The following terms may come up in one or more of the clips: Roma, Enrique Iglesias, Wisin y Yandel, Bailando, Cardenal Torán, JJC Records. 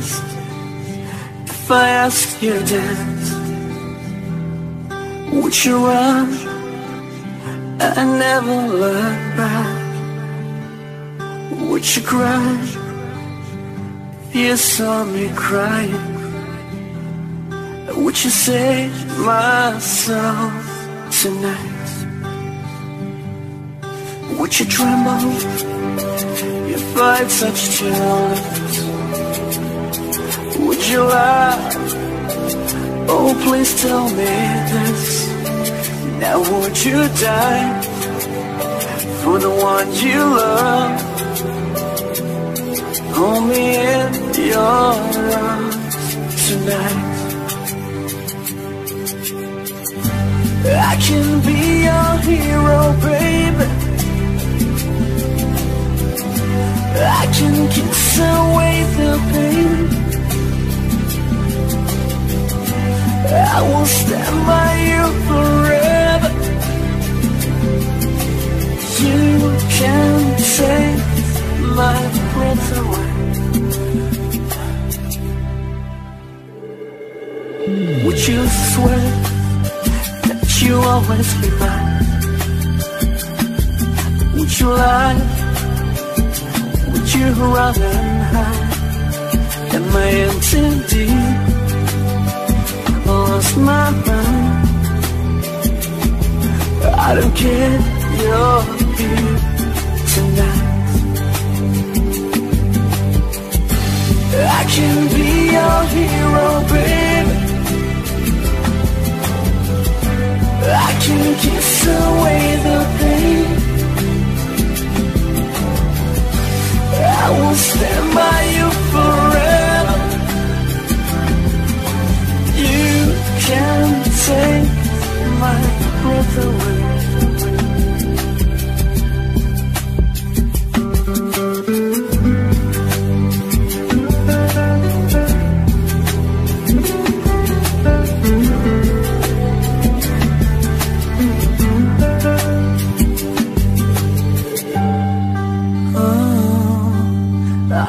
dance, the fire's here dance. Would you run? I never look back. Would you cry? You saw me crying. Would you save my soul tonight? Would you tremble if I touched your lips? Would you lie? Oh, please tell me this. Now would you die for the one you love? Hold me in your arms tonight. I can be your hero, baby. I can kiss away the pain. I will stand by you forever. You can take my breath away. Would you swear? You always be mine. Would you lie? Would you rather hide? Am I in too deep? I've lost my mind. I don't care, you're here tonight. I can be your hero, baby. I can kiss away the pain. I will stand by you forever. You can take my breath away.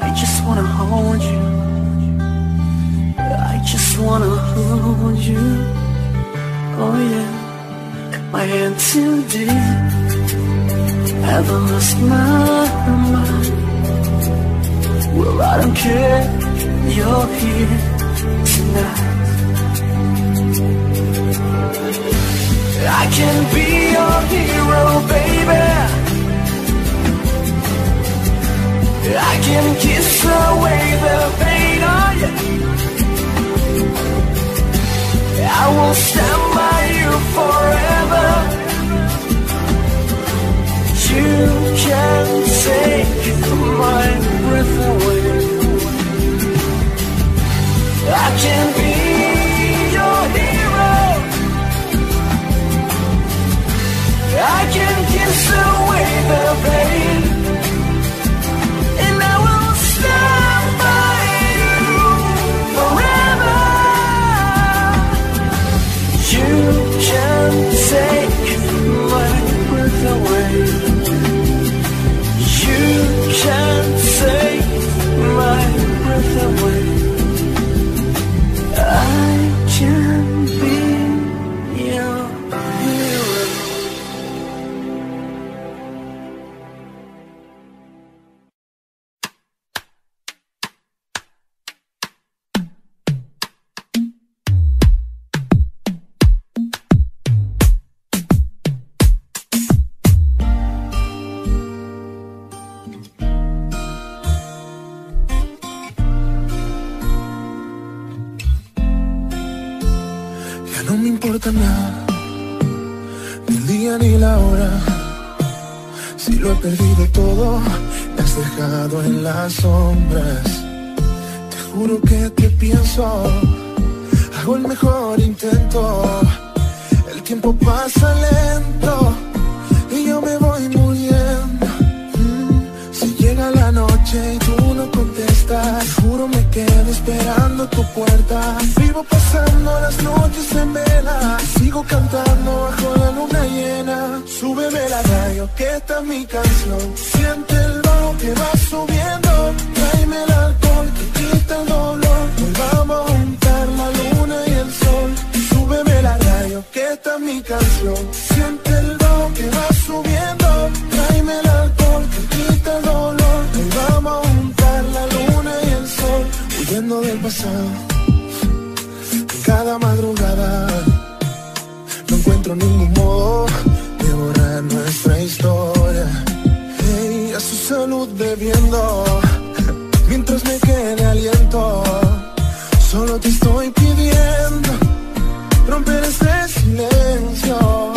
I just wanna hold you. I just wanna hold you. Oh yeah, my hands too deep. I've lost my mind. Well, I don't care. You're here tonight. I can be your hero, baby. I can kiss away the pain, oh yeah. I will stand by you forever. You can take my breath away. I can be your hero. I can kiss away the pain. Sombras, te juro que te pienso, hago el mejor intento, el tiempo pasa lento y yo me voy muriendo. Si llega la noche y tú no contestas, te juro me quedo esperando tu puerta, vivo pasando las noches en vela, sigo cantando bajo la luna llena, súbeme la radio que esta es mi canción, siente el bajo que va subiendo. Dame el alcohol que quita el dolor. canción. Siente el do que va subiendo, tráeme el alcohol que quita el dolor. Nos vamos a juntar la luna y el sol, huyendo del pasado. En cada madrugada no encuentro ningún modo de borrar nuestra historia. Hey, a su salud bebiendo, mientras me quede aliento, solo te estoy pidiendo romper este silencio.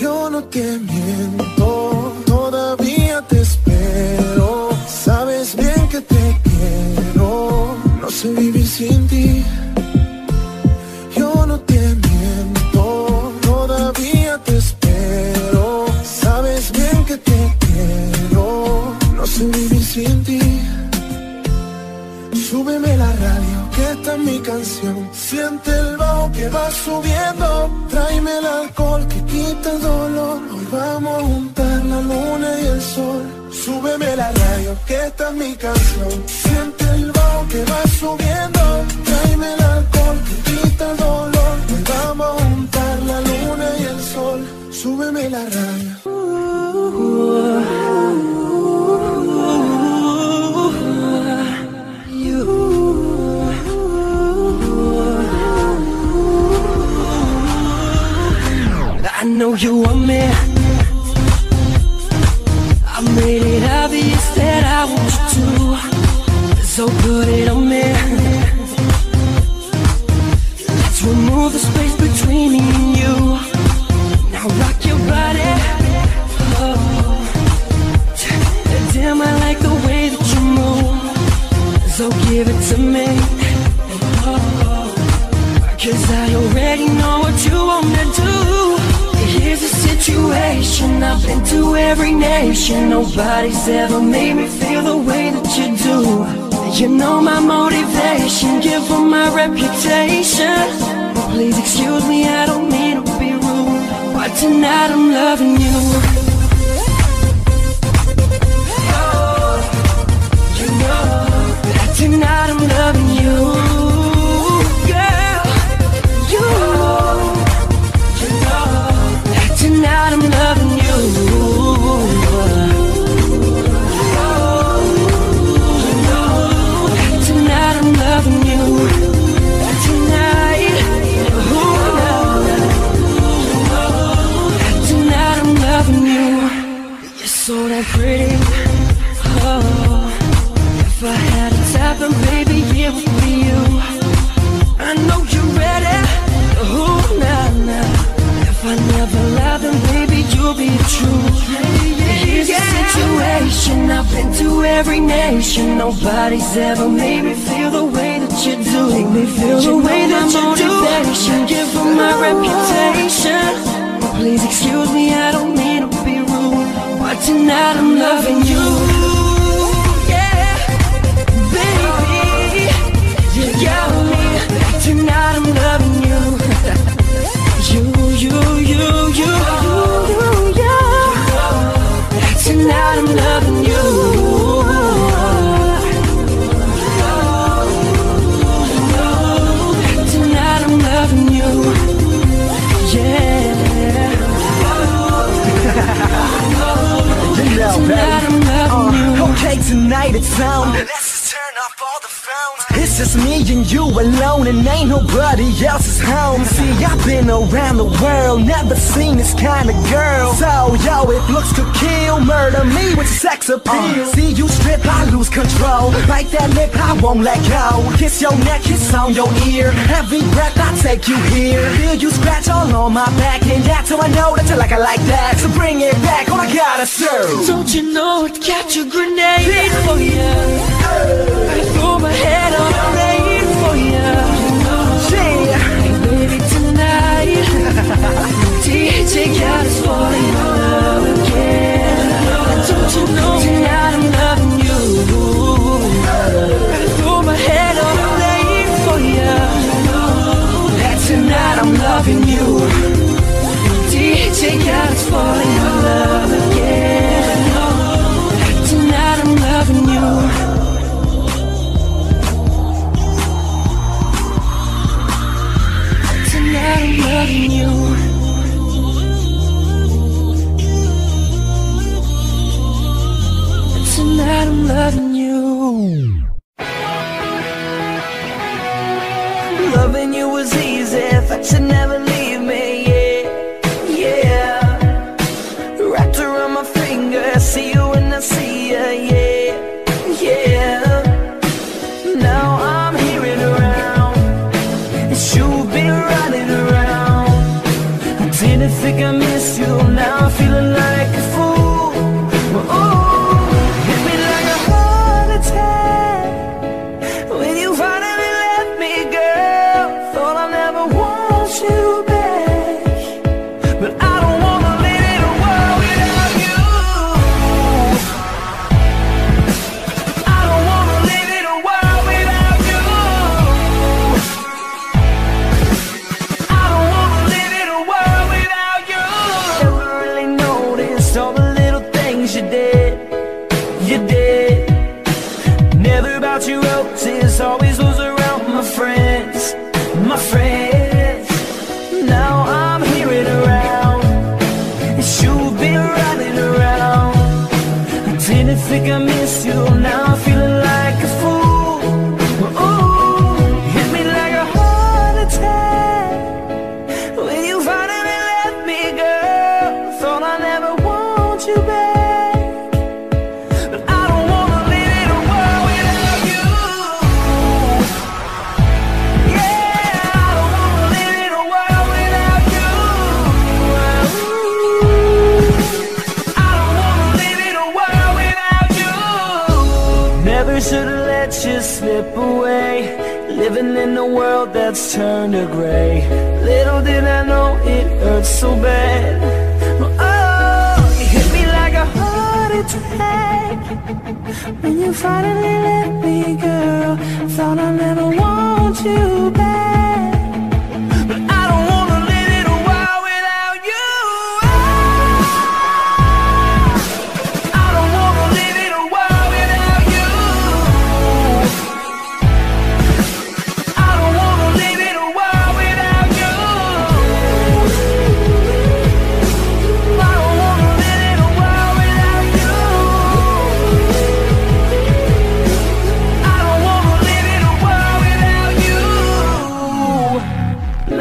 Yo no te miento, todavía te espero. Sabes bien que te quiero, no sé vivir sin ti. Yo no te miento, todavía te espero. Sabes bien que te quiero, no sé vivir sin ti. Súbeme la radio, que esta es mi canción. Siente el bajo que va subiendo, tráeme el alcohol que quita el dolor. Hoy vamos a juntar la luna y el sol. Súbeme la radio, que esta es mi canción. Siente el bajo que va subiendo, tráeme el alcohol que quita el dolor. Hoy vamos a juntar la luna y el sol. Súbeme la radio. I know you want me. I made it obvious that I want you to, so put it on me. Let's remove the space between me and you. Now rock your body. Oh. Damn, I like the way that you move, so give it to me. Oh. Cause I already know what you wanna do. Here's a situation, I've been to every nation. Nobody's ever made me feel the way that you do. You know my motivation, give up my reputation. But please excuse me, I don't mean to be rude. But tonight I'm loving you. Oh, you know that tonight I'm loving you. Tonight I'm loving you. Oh, you know. Tonight I'm loving you. Tonight, oh, tonight I'm loving you. You're so damn pretty. Oh, if I had a type, then baby it would be you. I know you're ready. Oh, nah, nah. If I never loved them, baby, you'll be the truth. Here's the situation, I've been to every nation. Nobody's ever made me feel the way that you do. Make me feel the way that you do. Give up my reputation. Please excuse me, I don't mean to be rude. But tonight I'm loving you. Yeah, baby, you got me. Tonight I'm loving you. You, tonight I'm loving you. Tonight I'm loving you. Yeah. Tonight I'm loving you. Okay, tonight it's on. Let's turn off all the phones. It's just me and you alone, and ain't nobody else's home. See, I've been around the world, never seen this kind of girl. So, yo, it looks to kill, murder me with sex appeal. See you strip, I lose control. Bite that lip, I won't let go. Kiss your neck, kiss on your ear. Every breath I take you here. Feel you scratch all on my back, and that's how I know that you like it like that. So bring it back, all I gotta serve. Don't you know it got your grenade for you? I throw my head on. I'm praying for you, yeah. Hey baby, tonight DJ got us falling in love again. Don't you know tonight I'm loving you? I throw my head on, I'm praying for you. That tonight I'm loving you. DJ got us falling in love again. That tonight I'm loving you. I'm loving you. was easy if I should never leave me. Yeah, yeah. Wrapped around my finger, see you when I see you. Yeah, yeah. Now I'm here and around, and you've been running around. I didn't think I missed you, now I'm feeling like a fool. Ooh, hit me like a heart attack when you finally left me, girl. Thought I never want you back, but I don't wanna live in a world without you. I don't wanna live in a world without you. I don't wanna live in a world without you. Never really noticed all the little things you did. You did. Never about your roses, always was around my friends, my friends. Now I'm here and around, and you've been running around. I didn't think I missed you, now I'm feeling like a fool. Ooh, hit me like a heart attack when you finally left me, girl. Thought I never want you back, but I don't wanna live in a world without you. Yeah, I don't wanna live in a world without you. I don't wanna live in a world without you. Never should've let you slip away, living in a world that's turned to gray. Little did I know it hurts so bad. Oh, you hit me like a heart attack when you finally left me, girl. Thought I never want you back, but I don't wanna live in a world without you. I don't wanna live in a world without you. I don't wanna live in a world without you. I don't wanna live in a world without you. I don't wanna live in a world without you.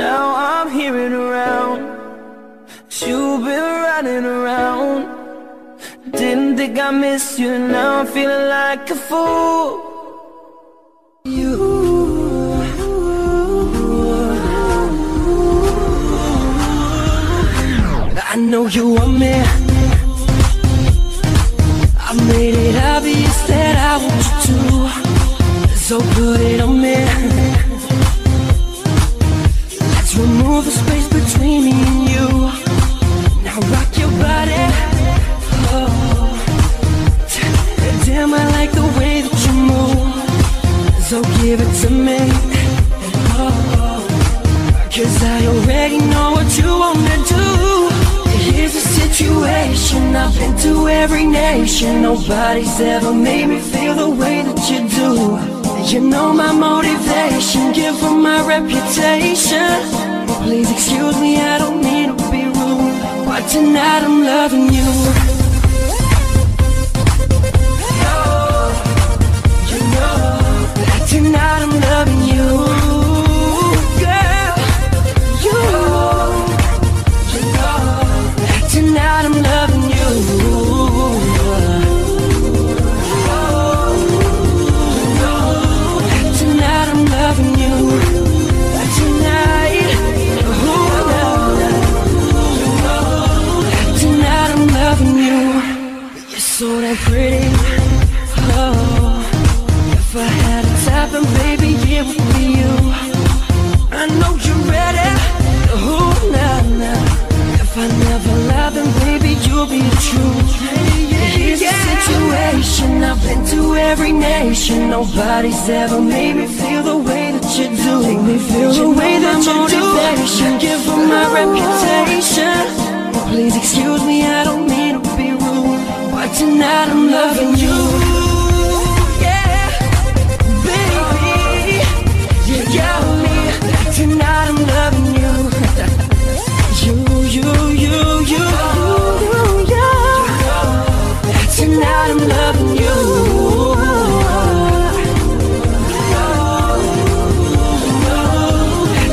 Now I'm here and around, you've been running around. Didn't think I missed you, now I'm feeling like a fool. I know you want me. I made it obvious that I want you to, so put it on me. Let's remove the space between me and you. Now rock your body. Oh, damn, I like the way that you move, so give it to me. Oh, 'cause I already know what you wanna do. Here's a situation, I've been to every nation. Nobody's ever made me feel the way that you do. You know my motivation, give them my reputation. Please excuse me, I don't mean to be rude, but tonight I'm loving you. You know that tonight I'm loving you. Girl, you tonight I'm loving you. Tonight I'm loving you. Tonight, ooh. Tonight I'm loving you. You're so damn pretty. Oh, if I had a type, then baby it would be you. I know you're ready. Ooh, nah, nah. If I never loved, then baby you'll be the truth. Here's the situation, I've been to every nation. Nobody's ever made me feel the way that you do. Make me feel the way that you do. Give them my reputation. Please excuse me, I don't mean to be rude, but tonight I'm loving you. Yeah, baby, you got me. Tonight I'm loving you. Tonight I'm loving you.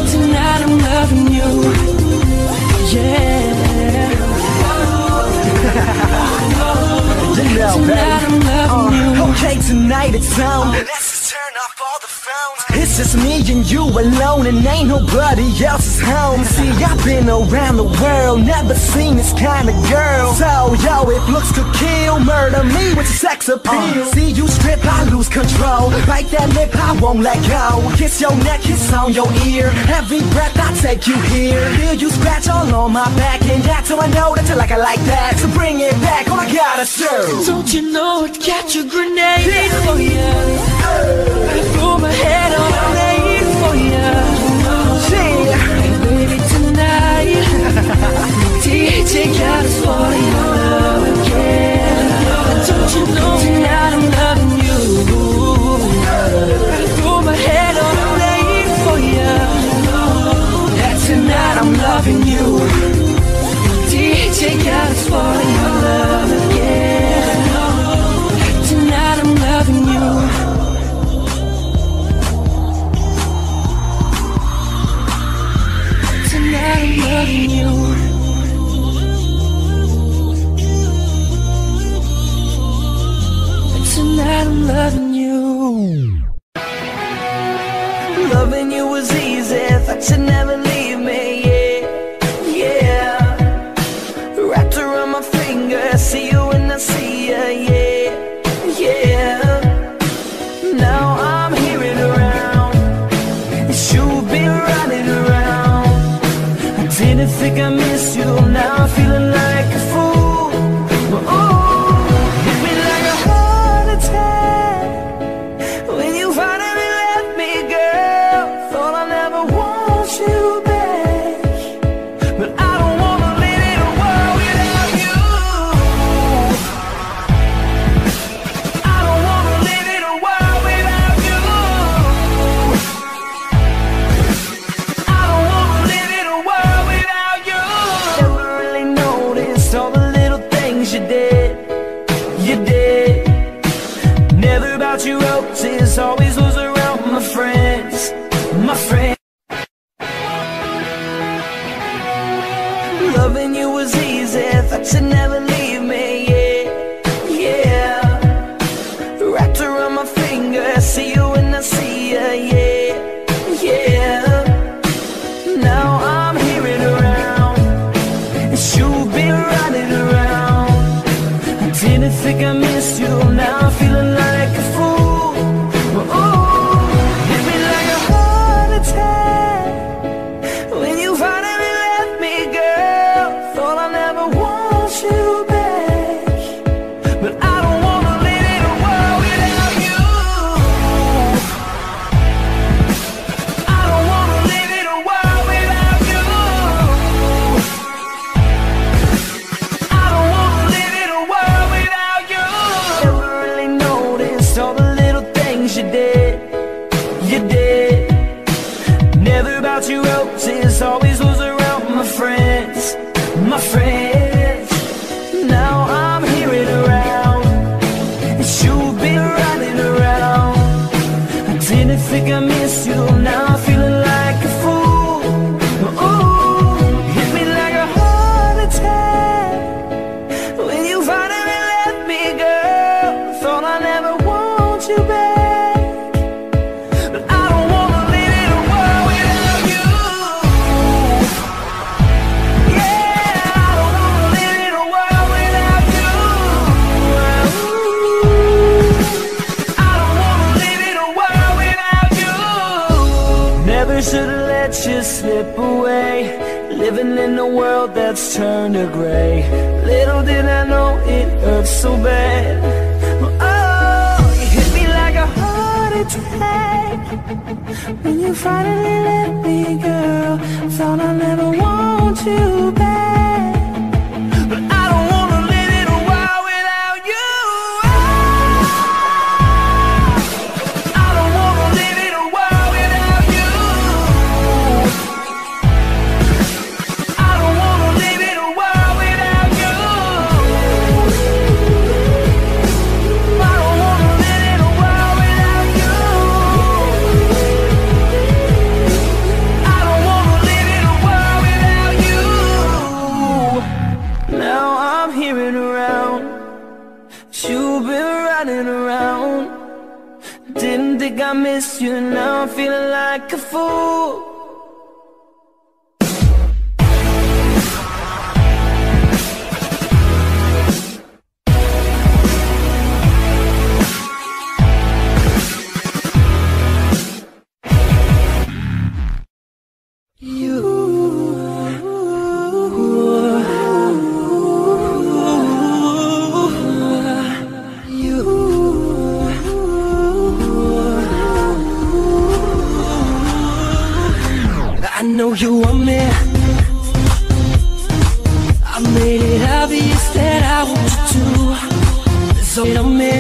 Tonight sound. Let's turn off all the phones. It's just me and you alone, and ain't nobody else's home. See, I've been around the world, never seen this kind of girl. So, yo, if looks could kill, murder me with sex appeal. See you strip, I lose control. Bite that lip, I won't let go. Kiss your neck, kiss on your ear. Every breath I take you here. Feel you scratch all on my back, and that's how I know that you like it like that. So bring it back, all I gotta serve. Don't you know it got your grenade for you? I threw my head on a blade for you. And baby tonight, DJ got us falling in love again. Don't you know tonight I'm loving you? I threw my head on a blade for you. That tonight I'm loving you. DJ got us falling in love again. Tonight I'm loving you. Tonight I'm loving you. Tonight I'm loving you. Loving you was easy, thought you'd never leave me, yeah, yeah. Wrapped around my finger, see you when I see you, yeah. I think I miss you, now I'm feeling like a fool. Ooh, hit me like a heart attack when you finally left me, girl. Thought I'd never want you back, but I don't wanna live in a world without you. I don't wanna live in a world without you. I don't wanna live in a world. Always was around my friends, my friends. Loving you was easy, thought you'd never leave me, yeah, yeah. Wrapped around my finger, see you when I see you, yeah, yeah. Now I'm here and around, and you've been running around. I didn't think I missed you, now I'm feeling like a fool. Always was around my friends, my friends. Now I'm here and around, and you've been running around. I didn't think I missed you, now I'm feeling like a fool. Ooh, hit me like a heart attack when you finally left me, girl. Thought I'd never want you back. Should've let you slip away, living in a world that's turned to gray. Little did I know it hurt so bad. Oh, you hit me like a heart attack when you finally left me, girl. Thought I'd never want you back. miss you and now I'm feeling like a fool. I know you want me. I made it obvious that I want you to. So tell me.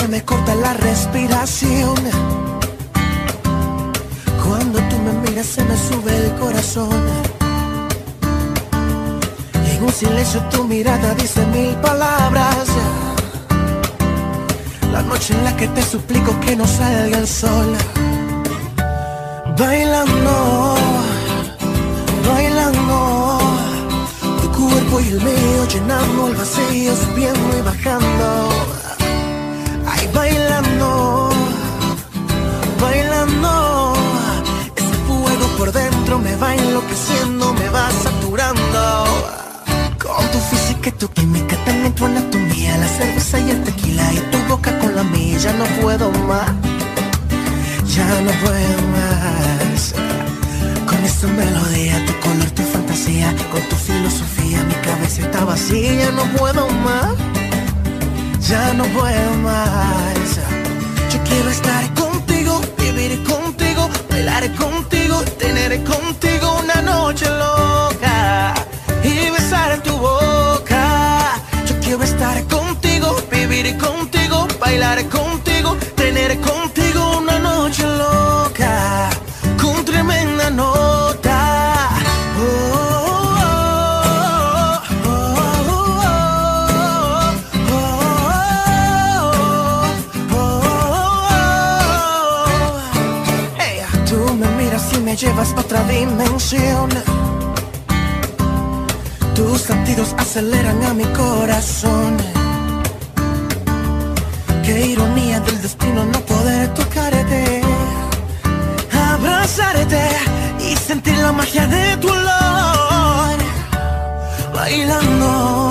Se me corta la respiración cuando tú me miras, se me sube el corazón. En un silencio tu mirada dice mil palabras. La noche en la que te suplico que no salga el sol. Bailando, bailando, tu cuerpo y el mío llenando el vacío, subiendo y bajando. Bailando, bailando, ese fuego por dentro me va enloqueciendo, me va saturando. Con tu física y tu química, también tu anatomía, la cerveza y el tequila y tu boca con la mía, ya no puedo más, ya no puedo más. Con esta melodía, tu color, tu fantasía, con tu filosofía, mi cabeza está vacía, ya no puedo más. Ya no puedo más. Yo quiero estar contigo, vivir contigo, bailar contigo, tener contigo una noche loca y besar tu boca. Yo quiero estar contigo, vivir contigo, bailar contigo, tener contigo una noche loca con tremenda nota. Oh. Me llevas a otra dimensión. Tus latidos aceleran a mi corazón. Qué ironía del destino no poder tocarte, abrazarte y sentir la magia de tu olor. Bailando,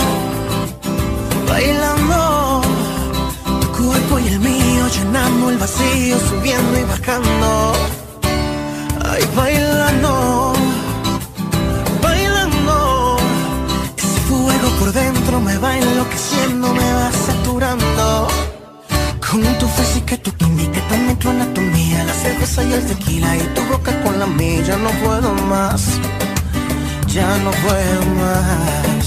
bailando, tu cuerpo y el mío llenando el vacío, subiendo y bajando. Ay, bailando, bailando, ese fuego por dentro me va enloqueciendo, me va saturando. Con tu física, tu química, también tu anatomía, la cerveza y el tequila y tu boca con la mía, ya no puedo más, ya no puedo más.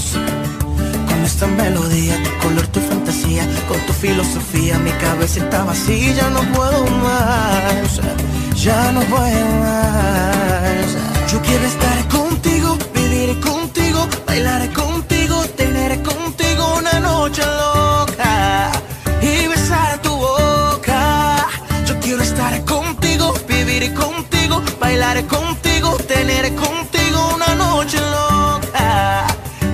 Con esta melodía, tu color, tu fantasía, con tu filosofía, mi cabeza está vacía, ya no puedo más. Ya no puedo más. Yo quiero estar contigo, vivir contigo, bailar contigo, tener contigo una noche loca y besar tu boca. Yo quiero estar contigo, vivir contigo, bailar contigo, tener contigo una noche loca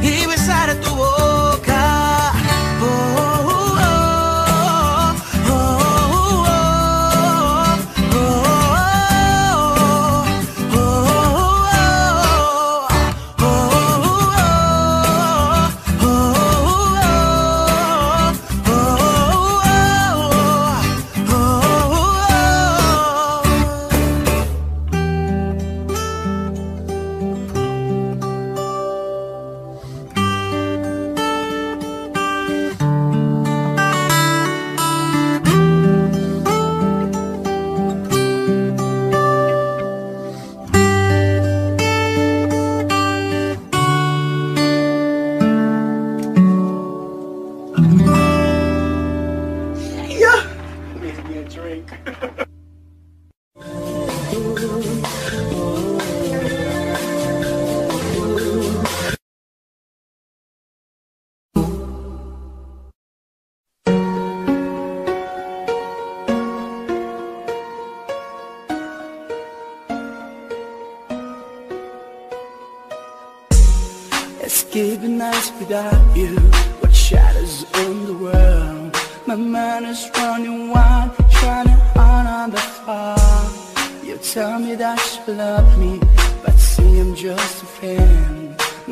y besar tu boca. escaping nights without you. What shadows in the world? My mind is running wild, trying to hide on the fog. You tell me that you love me, but see I'm just a fan.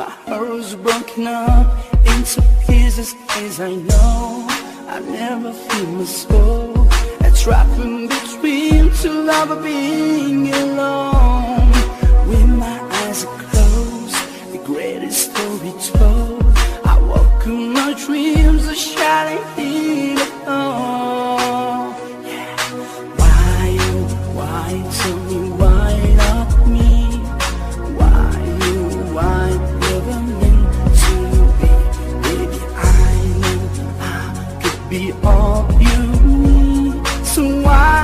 My heart is broken up into pieces, as I know I never feel my soul. I'm trapped in between two love and being alone. With my eyes closed, the greatest story told. I walk in my dreams, a shining in the dawn. Why tell me why not me? Why you, why never meant to be? Baby, I know I could be all you need. So why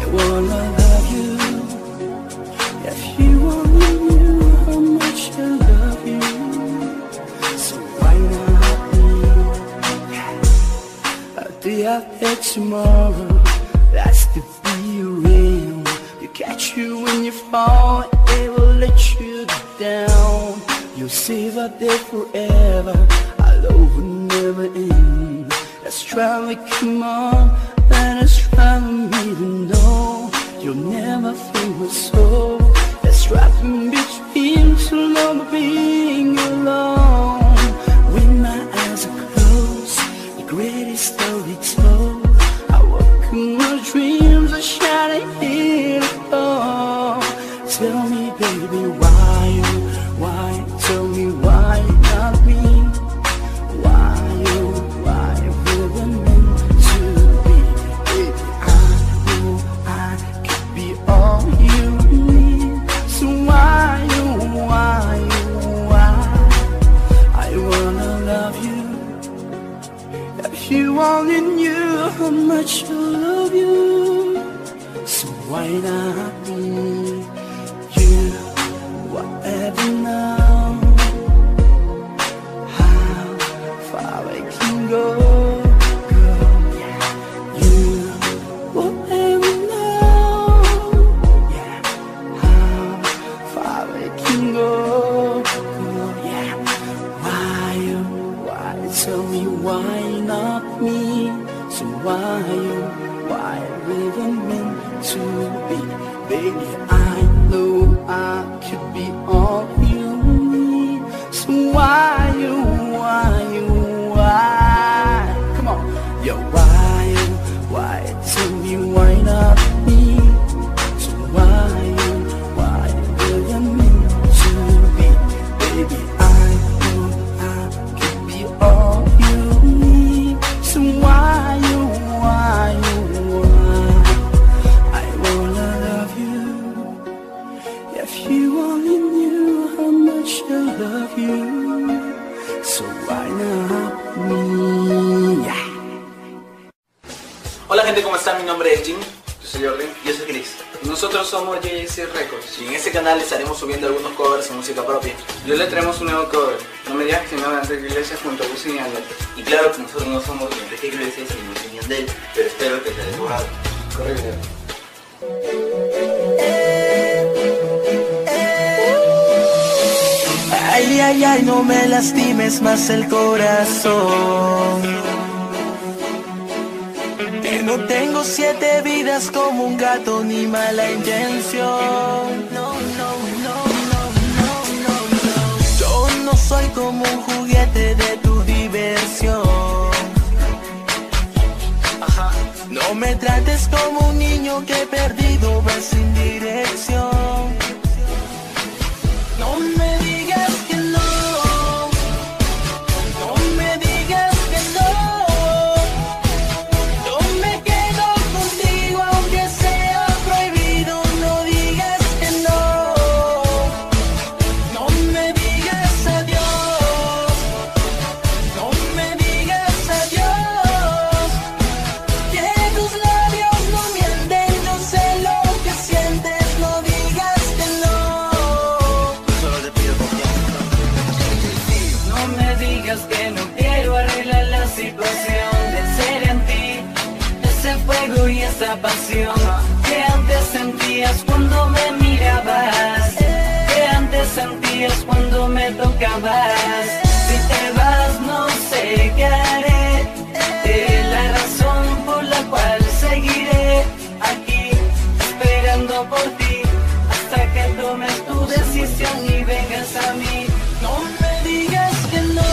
I wanna love you. If you only knew how much I love you. So why not me? A day after tomorrow, that's the theorem. You catch you when you fall, it will let you down. You'll save up there forever, I love will never end. Let's try to come on, let us try to meet and know you'll never feel my soul. Let's try in between too long of being alone. When my eyes are closed, the greatest story told. I walk in my dreams, I shining in the dawn. Tell me, baby, why? Tell me why not me? Why were we meant to be? Baby, I know I could be all you need. So why? I wanna love you. If you only knew how much I love you. So why not me? You, whatever now. How far I can go. You, whatever now. How far I can go. Why? Tell me why not me? So why were we meant to be? Baby, I know I could be all you need. So why? Come on, yo, why? Tell me why not me? So why were we meant to be? Baby, I know I could be all you need. So why? I wanna love you. If you only knew how much I love you. So why not me? Hola gente, ¿cómo están? Mi nombre es Jim. Yo soy Jordan. Yo soy Chris. Nosotros somos JJC Records y en este canal estaremos subiendo algunos covers de música propia. Yo le traemos un nuevo cover, No me digas que no, de Enrique Iglesias junto a Wisin y Yandel. Y claro que nosotros no somos Enrique Iglesias ni Wisin y Yandel, pero espero que te haya gustado. Correcto. Ay, ay, ay, no me lastimes más el corazón. Que no tengo 7 vidas como un gato ni mala intención. No, no, no, no, no, no, no. Yo no soy como un juguete de tu diversión. No me trates como un niño que perdido va sin dirección. No me digas que no me digas que no. Yo me quedo contigo aunque sea prohibido. No digas que no me digas adiós. No me digas adiós. Que tus labios no me me toca más. Si te vas no sé qué haré, de la razón por la cual seguiré aquí esperando por ti, hasta que tomes tu decisión y vengas a mí. No me digas que no.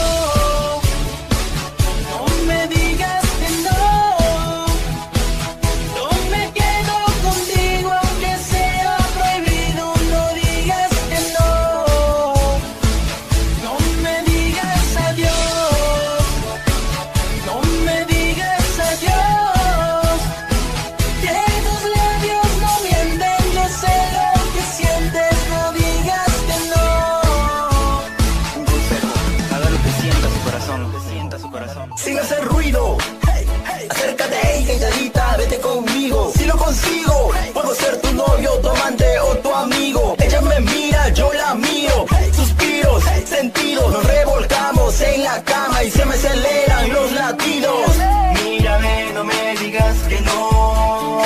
Sin hacer ruido, hey, hey. Acércate, hey, calladita, vete conmigo. Si lo consigo, hey, puedo ser tu novio, tu amante o tu amigo. Ella me mira, yo la miro, hey, suspiros, hey, sentidos. Nos revolcamos en la cama y se me aceleran los latidos. Hey. Mírame, no me digas que no,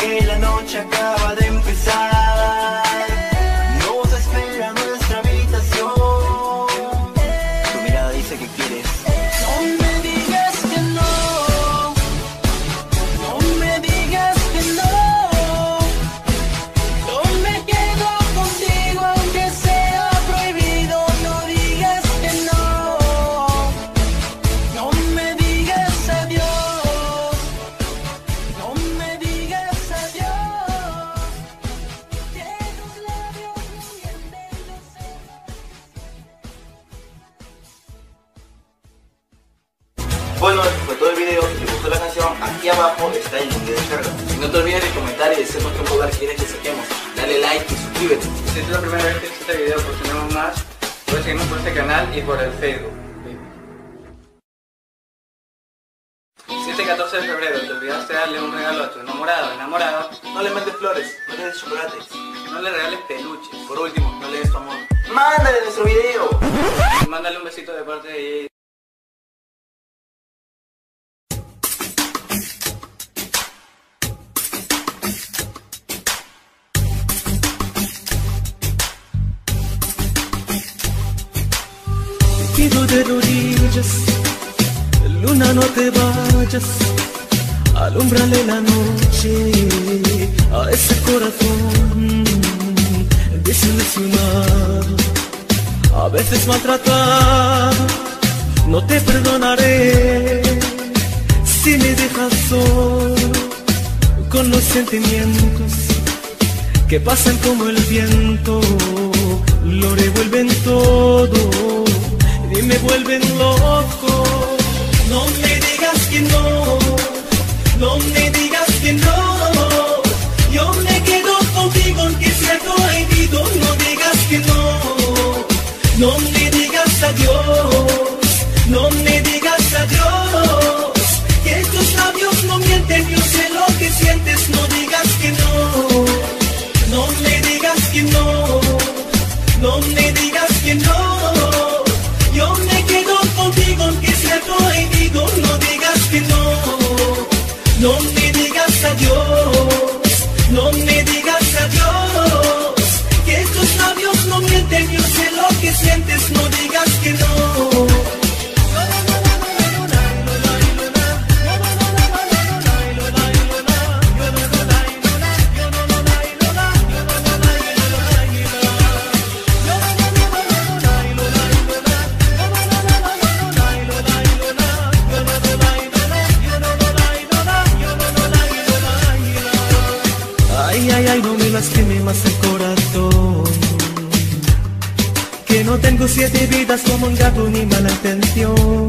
que la noche acaba de empezar. Nos espera nuestra habitación. Tu mirada dice que quieres. Bueno, eso fue todo el video. Si te gustó la canción, aquí abajo está el link de descarga. Y no te olvides de comentar y decirnos qué lugar quieres que saquemos. Dale like y suscríbete. Si es la primera vez que ves este video, pues tenemos más. Puedes seguirnos por este canal y por el Facebook. 7-14 de febrero, te olvidaste darle un regalo a tu enamorado, enamorada. No le mandes flores, no le des chocolates, no le regales peluches. Por último, no le des tu amor. ¡Mándale nuestro video! Y mándale un besito de parte de ella. Te pido de rodillas, luna no te vayas, alúmbrale la noche a ese corazón desilusionado, a veces maltratado. No te perdonaré si me dejas solo con los sentimientos que pasan como el viento, lo revuelven todo y me vuelven loco. No me digas que no, no me digas que no, yo me quedo contigo aunque sea prohibido. No digas que no, no me digas adiós, no me digas adiós, que tus labios no mienten, yo sé lo que sientes. No digas que no, no me digas que no, no me digas que no. Yo me quedo contigo aunque sea prohibido. No digas que no, no me digas adiós, no me digas adiós, que tus labios no mienten, yo sé lo que sientes. No digas que no. Más el corazón, que no tengo 7 vidas como un gato ni mala intención.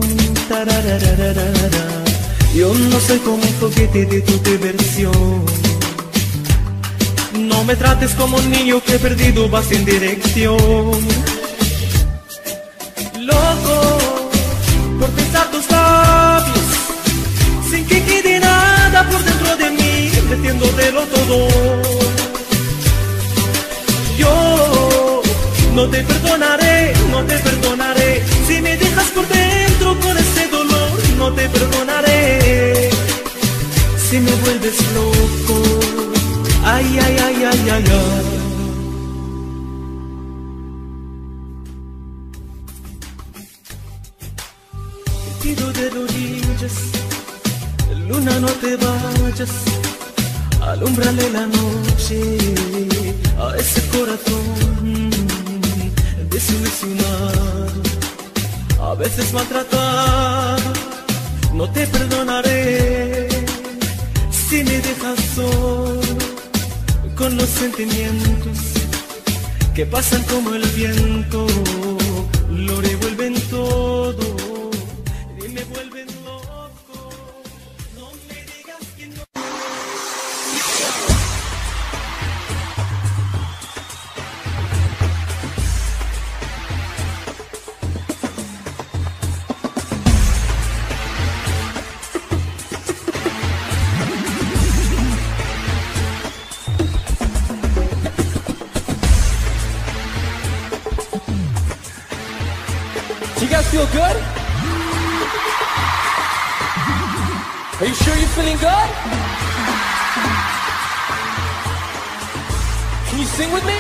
Yo no soy como un juguete de tu diversión, no me trates como un niño que perdido va sin dirección. Loco por pensar tus labios, sin que quede nada por dentro de mí, metiéndotelo todo. No te perdonaré, no te perdonaré, si me dejas por dentro con ese dolor. No te perdonaré, si me vuelves loco. Ay, ay, ay, ay, ay, ay. vestido de rodillas, luna no te vayas, alúmbrale la noche a ese corazón desilusionado, a veces maltratado. No te perdonaré si me dejas solo con los sentimientos que pasan como el viento, lo revuelven todo. You guys feel good? Are you sure you're feeling good? Can you sing with me?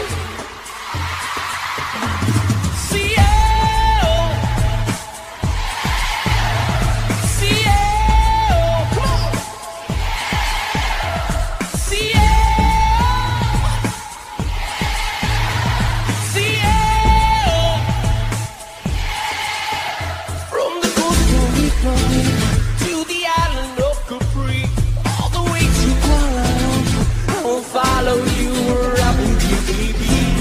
C-L C-L, come on! C-L C-L. Follow you around, baby.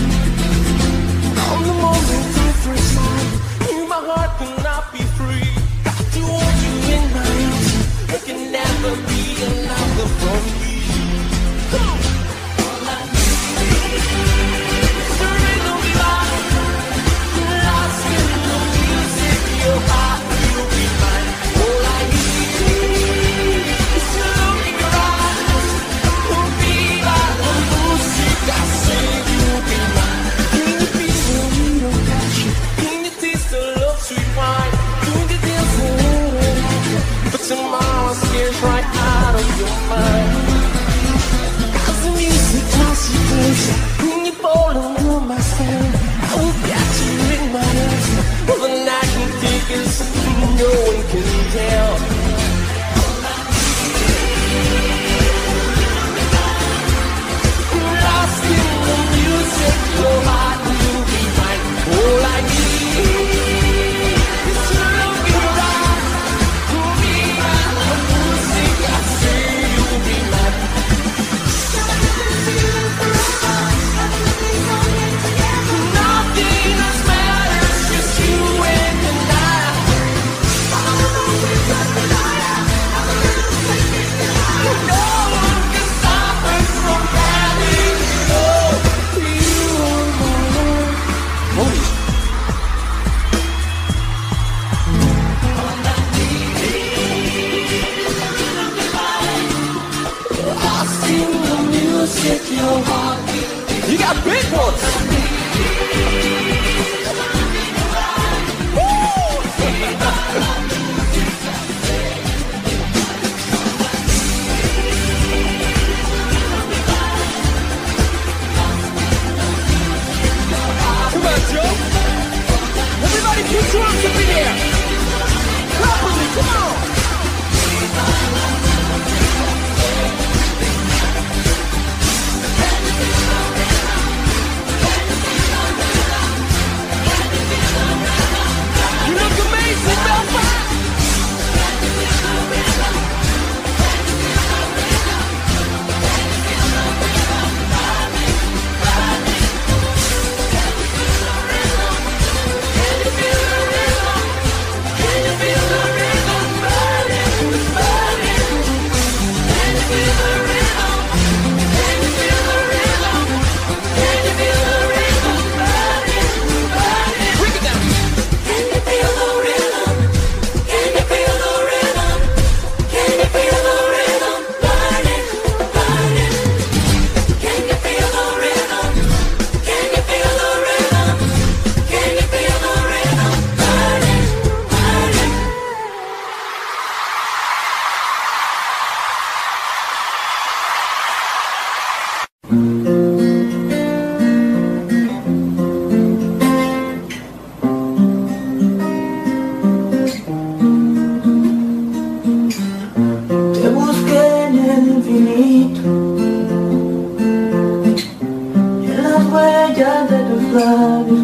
huella de tus labios,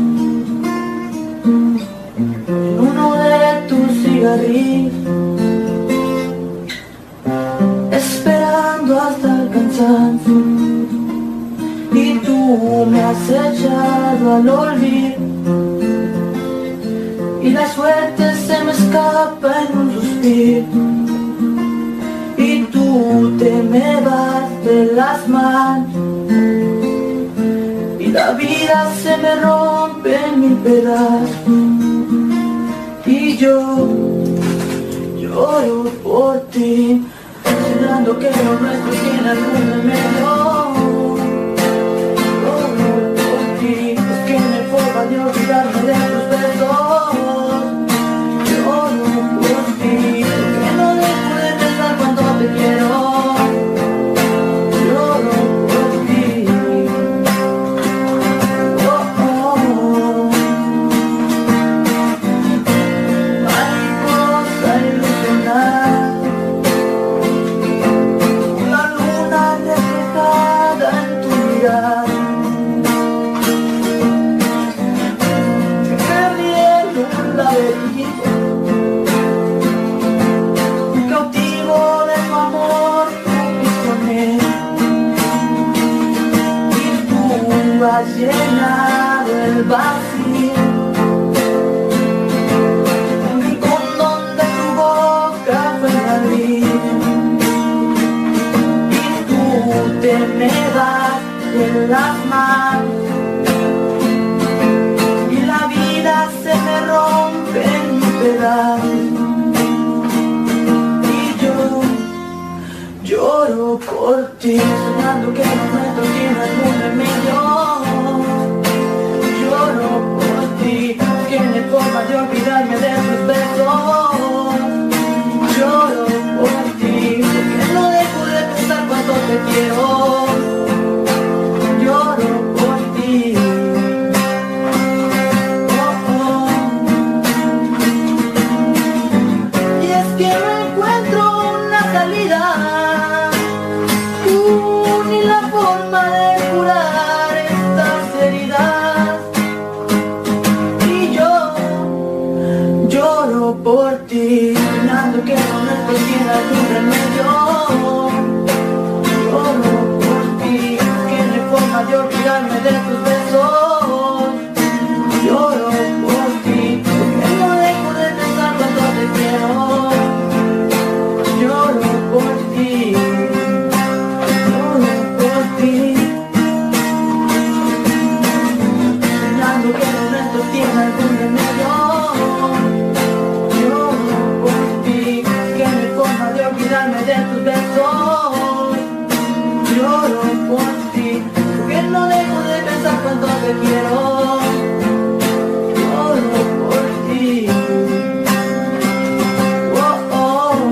en uno de tus cigarrillos, esperando hasta el cansancio, y tú me has echado al olvido, y la suerte se me escapa en un suspiro, y tú te me vas de las manos. La vida se me rompe en mil pedazos y yo lloro por ti, esperando que lo nuestro tiene algún remedio. Lloro por ti, porque no hay forma de olvidarme de tus besos. Lloro por ti, porque no dejo de pensar cuando te quiero. Llenado el vacío, un rincón donde tu boca fue la vida, y tú te me das en las manos, y la vida se me rompe en mis pedazos, y yo lloro por ti, soñando que no me toque algún remedio. Tiene forma de olvidarme de tus besos. Lloro por ti, porque no dejo de pensar cuánto te quiero. Lloro por ti. Oh, oh. Y es que no encuentro una salida, tú ni la forma de curar estas heridas. Por ti, soñando que no me contiene algún remedio. Lloro por ti, que no hay forma de olvidarme de tus besos. Lloro por ti, porque no dejo de pensar cuando te quiero. Lloro por ti, lloro por ti, soñando que no me contiene algún remedio. Cuánto te quiero, lloro por ti. Oh, oh.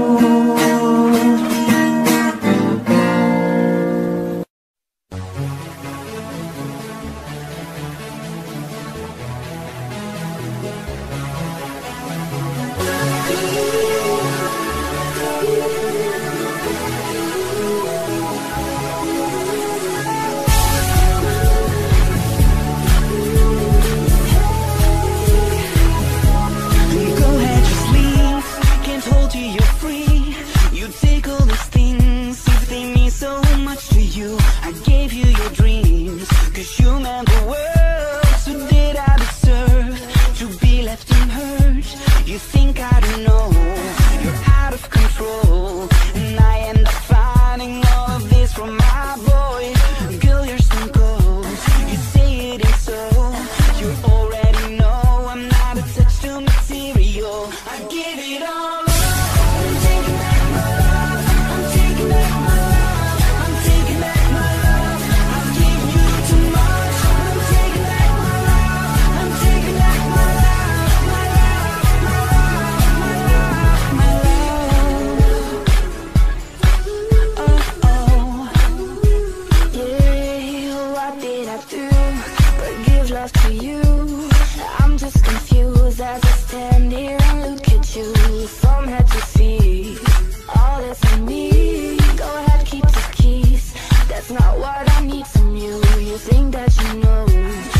Not what I need from you. You think that you know.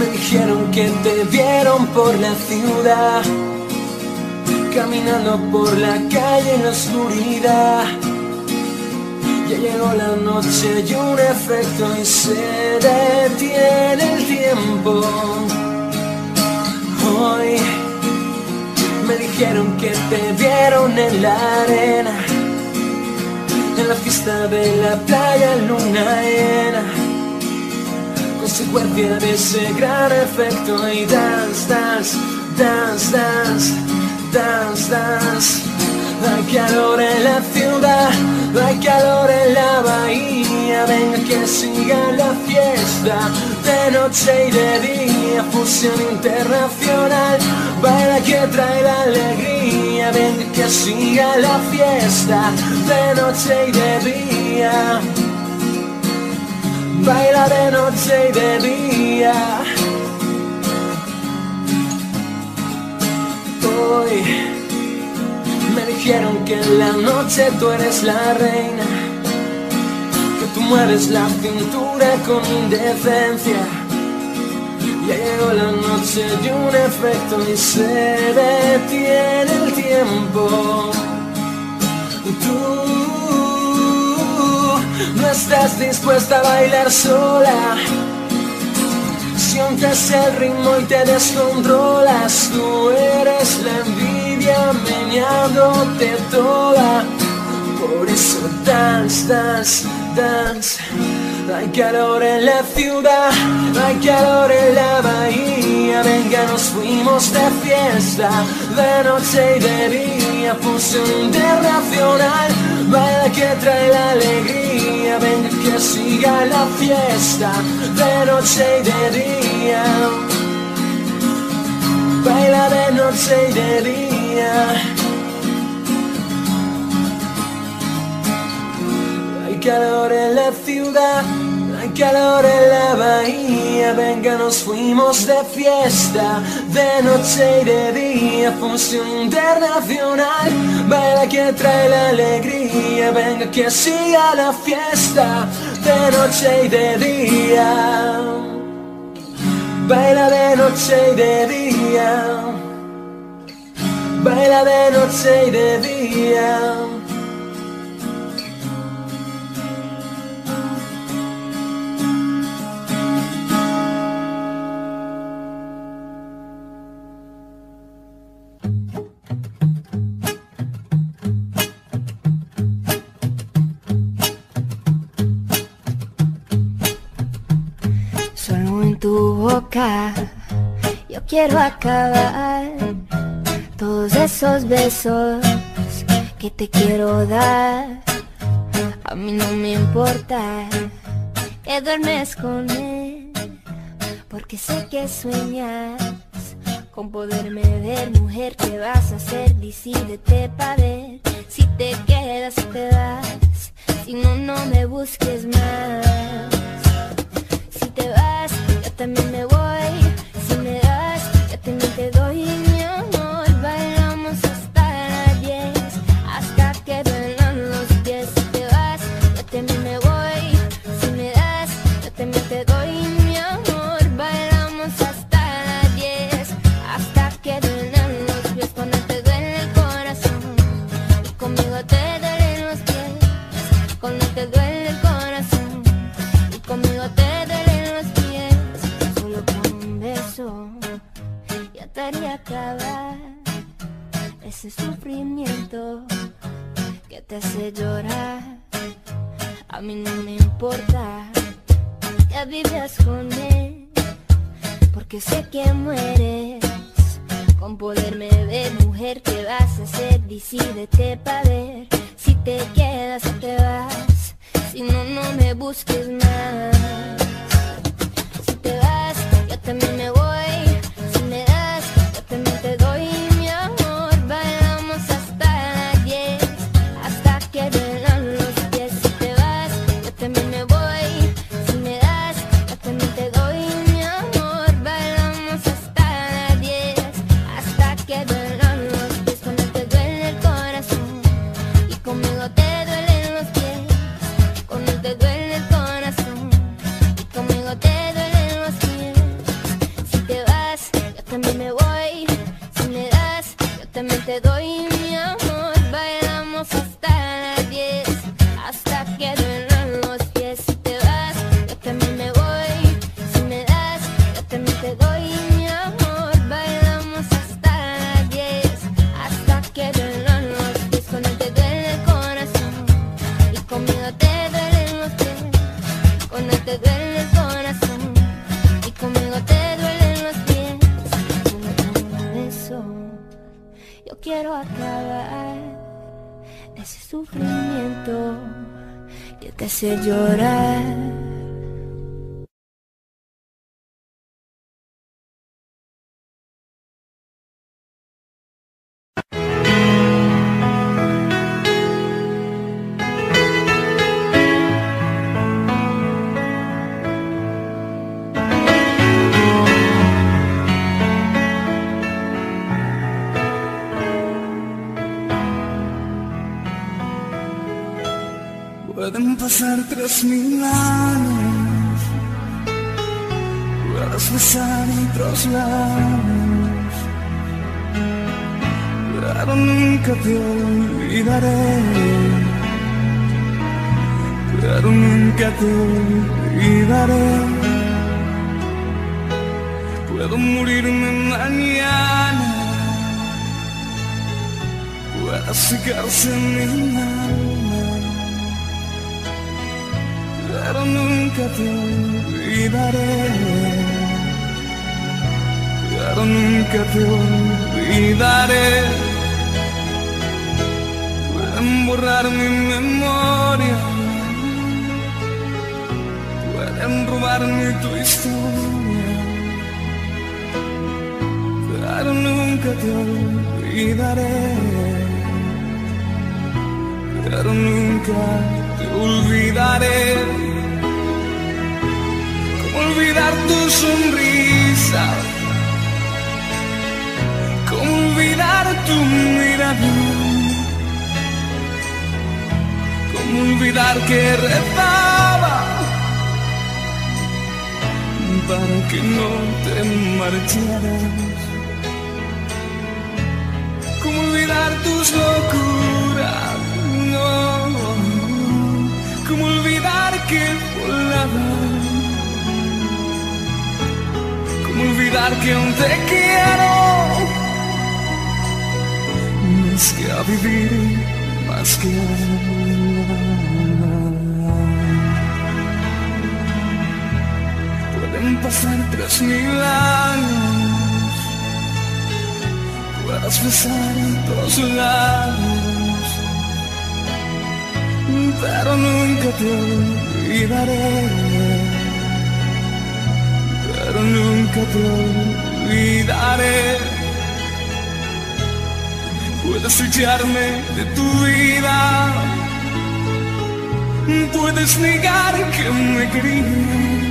Me dijeron que te vieron por la ciudad, caminando por la calle en la oscuridad. Ya llegó la noche y un efecto y se detiene el tiempo. Hoy me dijeron que te vieron en la arena, en la fiesta de la playa luna llena, consecuencia de ese gran efecto. Y dance, dance, dance, dance, dance, dance. Hay calor en la ciudad, hay calor en la bahía. Venga que siga la fiesta, de noche y de día. Fusión internacional, baila que trae la alegría. Venga que siga la fiesta, de noche y de día. Baila de noche y de día. Hoy me dijeron que en la noche tú eres la reina, que tú mueves la cintura con indecencia. Ya llegó la noche y un efecto y se detiene el tiempo. Tú no estás dispuesta a bailar sola, sientes el ritmo y te descontrolas. Tú eres la envidia meneándote toda, por eso dance, dance, dance. Hay calor en la ciudad, hay calor en la bahía. Venga, nos fuimos de fiesta, de noche y de día. Fusión internacional, baila que trae la alegría. Venga, que siga la fiesta, de noche y de día. Baila de noche y de día. Hay calor en la ciudad, hay calor en la bahía. Venga, nos fuimos de fiesta, de noche y de día. Fusión internacional, baila que trae la alegría. Venga, que siga la fiesta, de noche y de día. Baila de noche y de día. Baila de noche y de día. Solo en tu boca yo quiero acabar todos esos besos que te quiero dar. A mí no me importa que duermes con él, porque sé que sueñas con poderme ver. Mujer, ¿qué vas a hacer? Decídete pa' ver si te quedas, si te vas. Si no, no me busques más. Si te vas, yo también me voy. Si me das, yo también te doy. Acabar ese sufrimiento que te hace llorar. A mí no me importa que vives con él, porque sé que mueres con poderme ver. Mujer, ¿qué vas a hacer? Decídete pa' ver si te quedas o te vas. Si no, no me busques más. Si te vas, yo también me voy. Te doy mi amor, bailamos hasta las 10, hasta que duelen los pies. Si te vas, yo también me voy. Si me das, yo también te doy mi amor, bailamos hasta las 10, hasta que duelen los pies. Cuando te duele el corazón y conmigo te duelen los pies. Cuando te duele el corazón y conmigo te duelen los pies. No me beso. Yo quiero acabar ese sufrimiento que te hace llorar. Pueden pasar 3000 años, puedes besar otros labios, pero nunca te olvidaré, pero nunca te olvidaré. Puedo morirme mañana, puedes secarse mi alma, pero nunca te olvidaré, pero nunca te olvidaré. Pueden borrar mi memoria, pueden robarme tu historia, pero nunca te olvidaré, pero nunca te olvidaré. Olvidar tu sonrisa, como olvidar tu mirada, como olvidar que rezaba para que no te marcharas, como olvidar tus locuras, no, como olvidar que volabas. Olvidar que aún te quiero, más que a vivir, más que a amar. Pueden pasar 3000 años, puedes besar en todos lados, pero nunca te olvidaré, pero nunca te olvidaré. Puedes echarme de tu vida, puedes negar que me querías,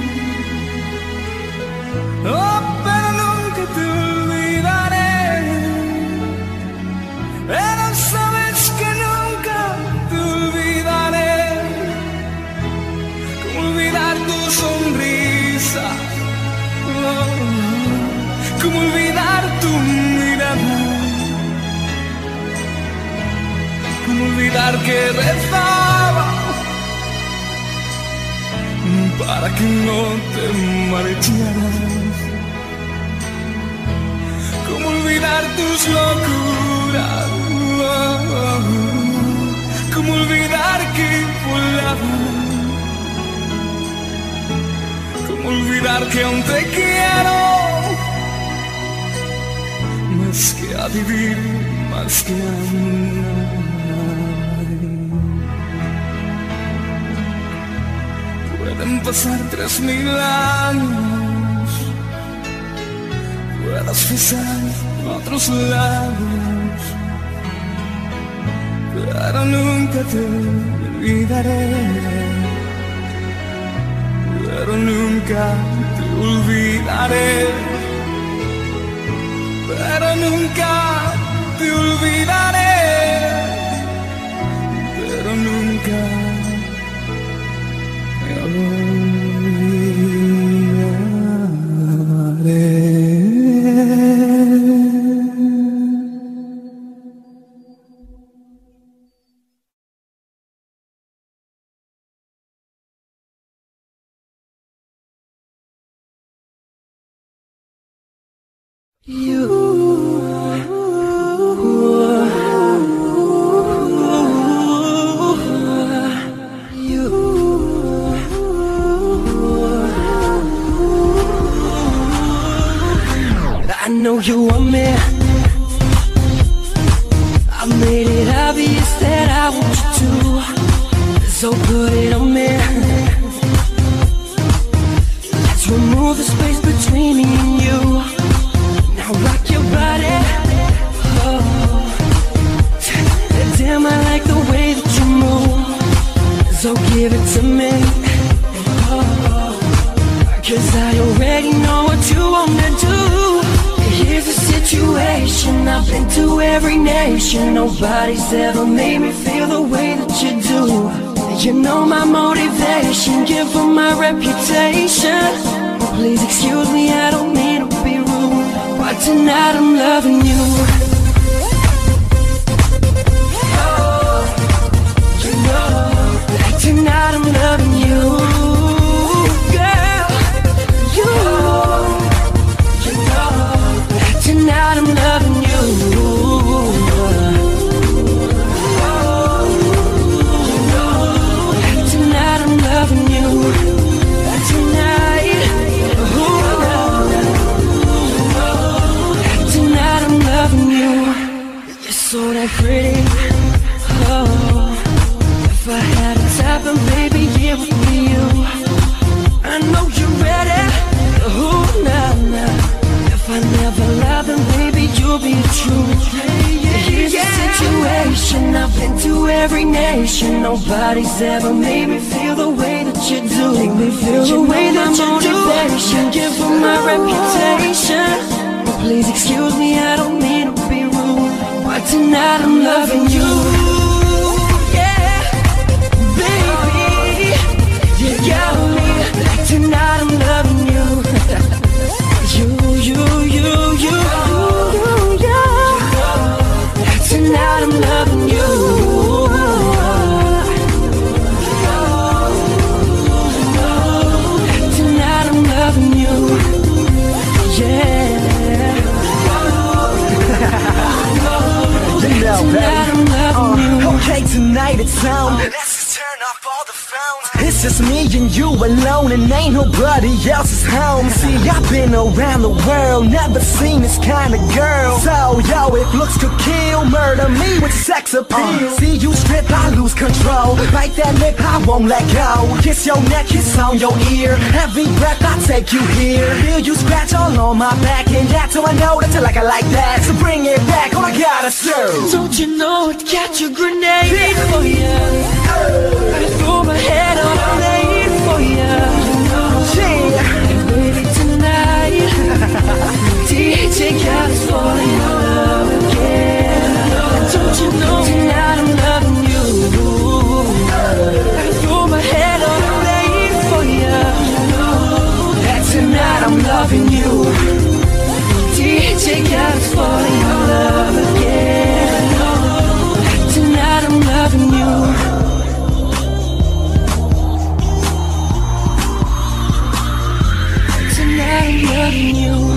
oh, pero nunca te olvidaré. Pero sabes que nunca te olvidaré, como olvidar tu sonrisa, como olvidar tu mirada, como olvidar que rezaba para que no te marcharas, como olvidar tus locuras, como olvidar que volaba, olvidar que aún te quiero, más que a vivir, más que a amar. Pueden pasar 3000 años, puedes besar otros labios, pero nunca te olvidaré, pero nunca te olvidaré, pero nunca te olvidaré, pero nunca te olvidaré. I know you want me. I made it obvious that I want you to. So put it on me. Let's remove the space between me and you. Now rock your body. Oh, damn, I like the way that you move. So give it to me. Oh, 'cause I already know what you wanna do. Here's a situation I've been to every nation. Nobody's ever made me feel the way that you do. You know my motivation, give them my reputation. Please excuse me, I don't mean to be rude, but tonight I'm loving you. Oh, you know, like tonight I'm loving you. Tonight I'm loving you. Oh, tonight I'm loving you. Tonight, oh, tonight I'm loving you. You're so that pretty. Oh, if I had a type, then baby it would be you. I know you're ready. Oh, nah, nah. I never loved them, baby, you'll be the truth. Here's the situation, I've been to every nation. Nobody's ever made me feel the way that you do. Make me feel the way that you do. Give them my reputation. Please excuse me, I don't mean to be rude, but tonight I'm loving you. Yeah, baby, you got me. Tonight I'm loving you. Tonight I'm loving you. Tonight I'm loving you. Yeah. Tonight I'm loving you. Okay, tonight it's on. Let's turn off all the phones. It's just me and you alone, and ain't nobody else's home. See, I've been around the world, never seen this kind of girl. So, yo, if looks could kill, murder me with sex appeal. See you strip, I lose control. Bite that lip, I won't let go. Kiss your neck, kiss on your ear. Every breath I take you here. Feel you scratch all on my back, and that's how I know that you like I like that. So bring it back, all I gotta serve. Don't you know it got your grenade for you? I threw my head on. I'm playing for you, and baby tonight, DJ got us falling in love again. Don't you know tonight I'm loving you? I threw my head on the plane for you. That tonight I'm loving you. DJ got us falling in love again. That tonight I'm loving you. I'm loving you.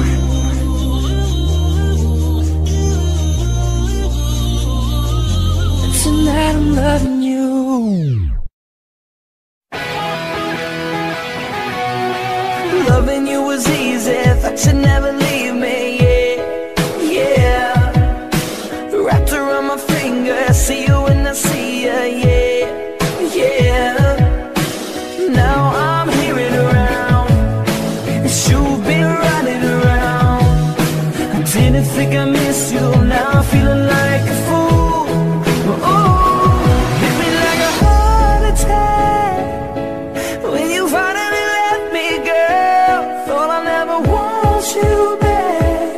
Tonight I'm loving you. Loving you was easy. Thought you'd never leave me. Yeah, yeah. Wrapped around my finger. See you when I see you. Yeah, yeah. Now I'm here and around. It's you. Didn't think I miss you, now I'm feeling like a fool. Ooh, hit me like a heart attack when you finally left me, girl. Thought I never want you back,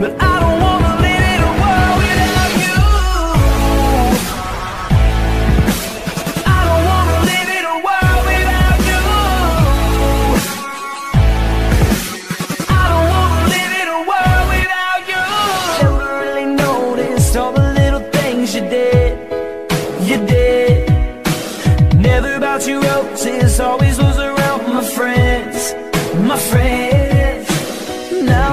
but I don't wanna live in a world without you. I don't wanna live in a world without you. I don't wanna live in a world. Your roses always was around my friends, my friends. Now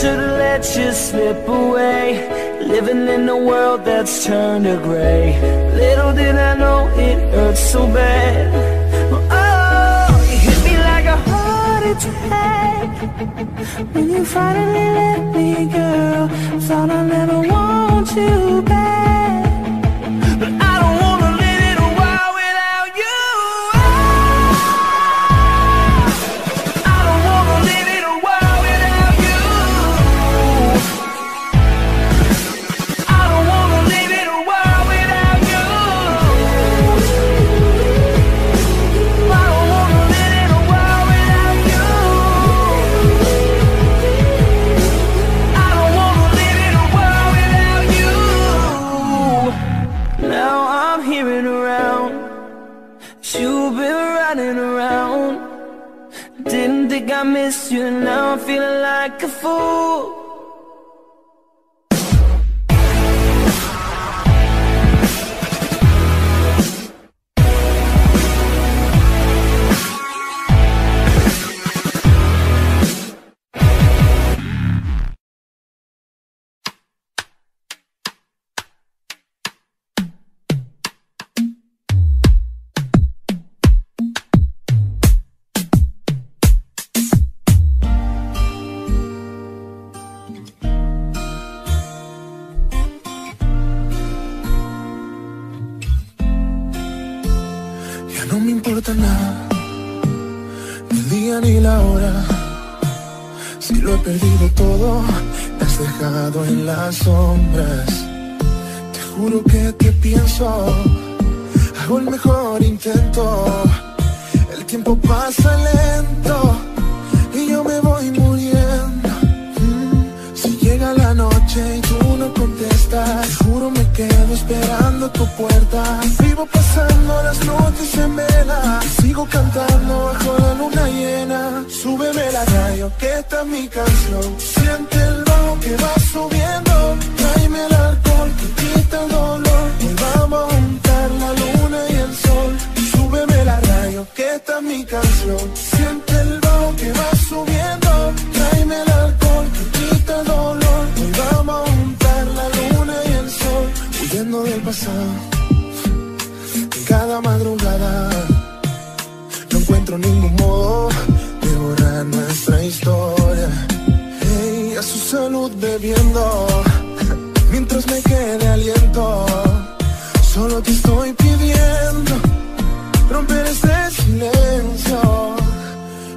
Should've let you slip away, living in a world that's turned to gray. Little did I know it hurt so bad. Oh, you hit me like a heart attack when you finally let me go. Thought I'd never want you back, but I don't wanna live in a world without you. I don't wanna live in a world without you. I miss you and now I'm feeling like a fool. En las sombras, te juro que te pienso, hago el mejor intento, el tiempo pasa lento y yo me voy muriendo. Si llega la noche y tú no contestas, te juro me quedo esperando tu puerta. Vivo pasando las noches en vela, sigo cantando bajo la luna llena. Súbeme la radio que esta es mi canción, siente el que va subiendo, tráeme el alcohol que quita el dolor. Volvamos a juntar la luna y el sol. Súbeme la radio que esta es mi canción. Siente el bajo que va subiendo, tráeme el alcohol que quita el dolor. Volvamos a juntar la luna y el sol. Huyendo del pasado, en cada madrugada no encuentro ningún modo de borrar nuestra historia. A su salud bebiendo, mientras me quede aliento, solo te estoy pidiendo romper este silencio.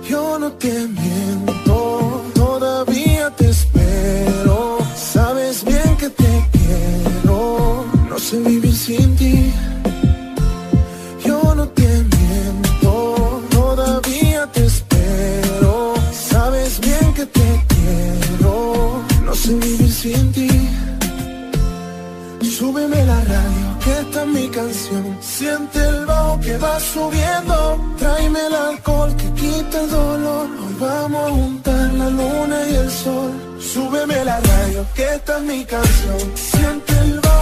Yo no te miento, todavía te espero, sabes bien que te quiero, no sé vivir sin ti. Yo no te miento, todavía te espero, sabes bien que te quiero, no sé vivir sin ti. Súbeme la radio que esta es mi canción. Siente el bajo que va subiendo, tráeme el alcohol que quita el dolor. Hoy vamos a juntar la luna y el sol. Súbeme la radio que esta es mi canción. Siente el bajo.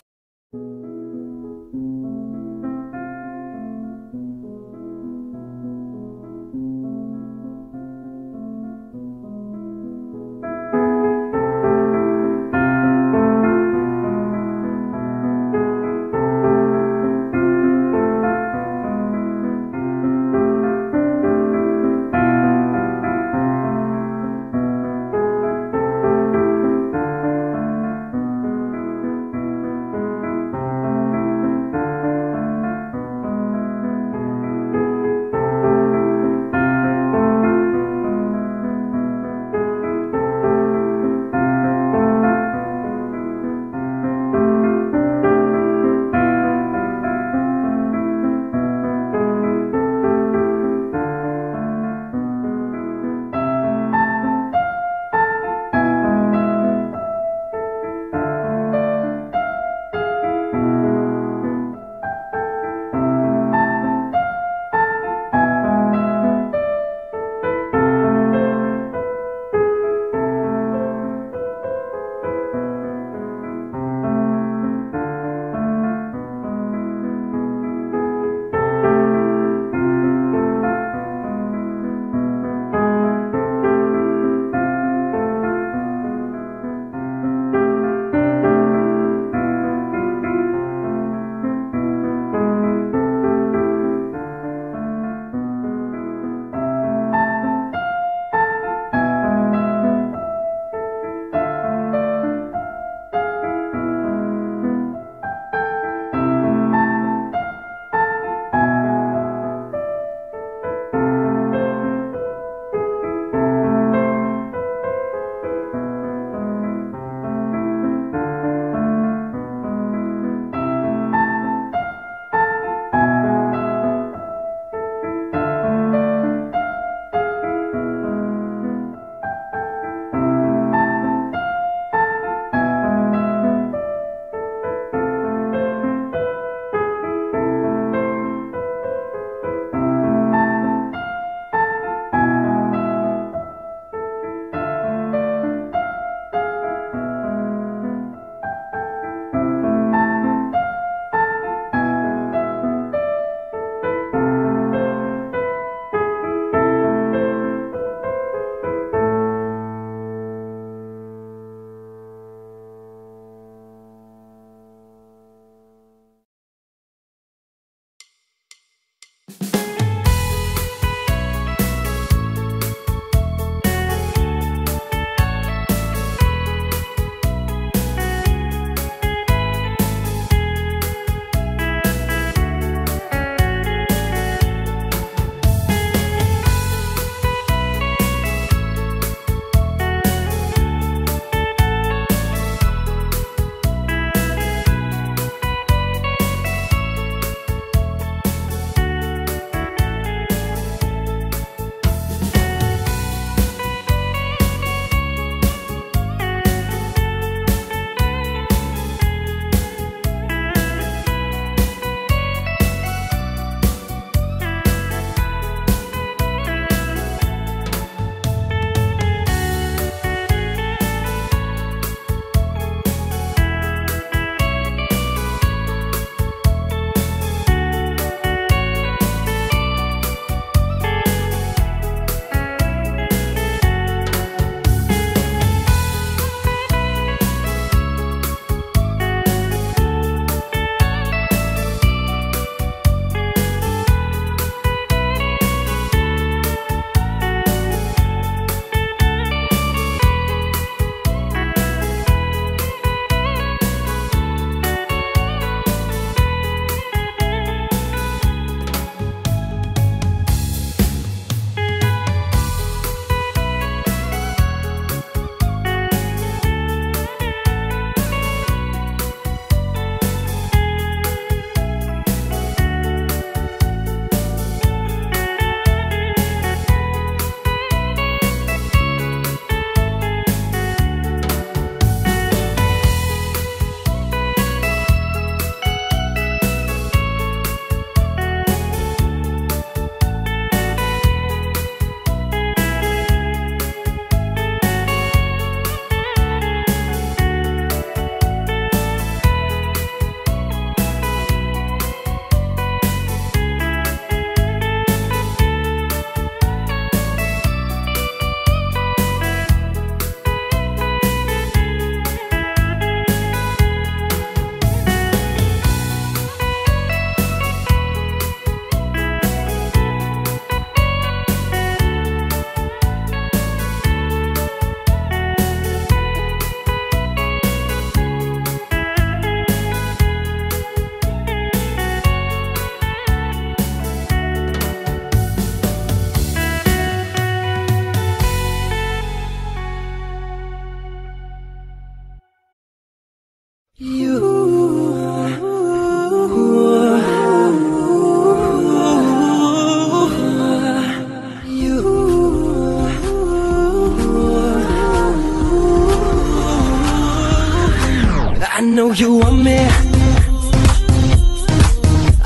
know you want me.